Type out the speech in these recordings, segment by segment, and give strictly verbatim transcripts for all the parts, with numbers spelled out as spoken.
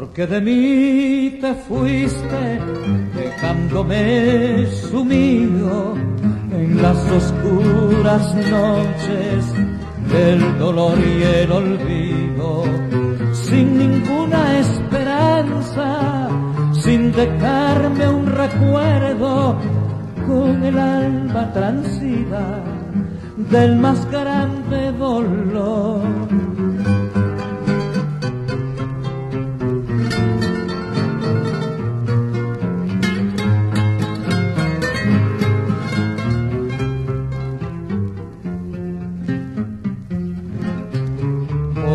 porque de mí te fuiste, dejándome sumido en las oscuras noches del dolor y el olvido, sin ninguna esperanza, sin dejarme un recuerdo, con el alma transida del más grande dolor.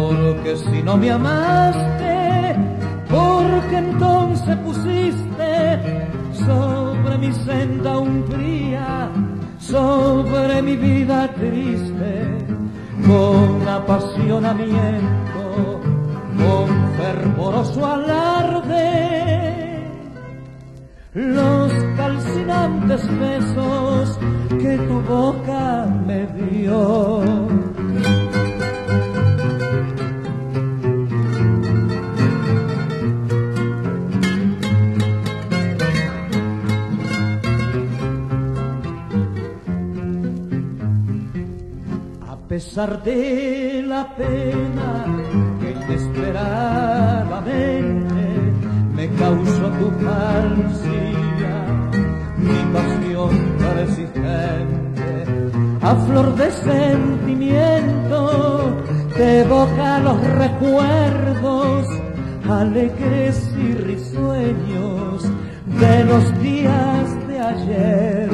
Porque si no me amaste, porque entonces pusiste sobre mi senda umbría, sobre mi vida triste, con apasionamiento, con fervoroso alarde, los calcinantes besos que tu boca me dio. A pesar de la pena que inesperadamente me causó tu falsía, mi pasión persistente, a flor de sentimiento, te evoca los recuerdos alegres y risueños de los días de ayer.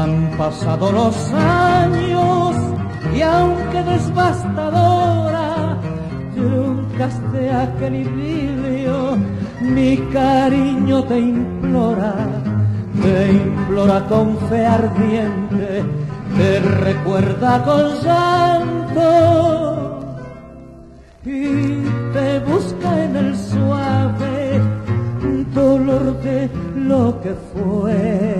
Han pasado los años y aunque devastadora truncaste aquel idilio, mi cariño te implora, te implora con fe ardiente, te recuerda con llanto y te busca en el suave dolor de lo que fue.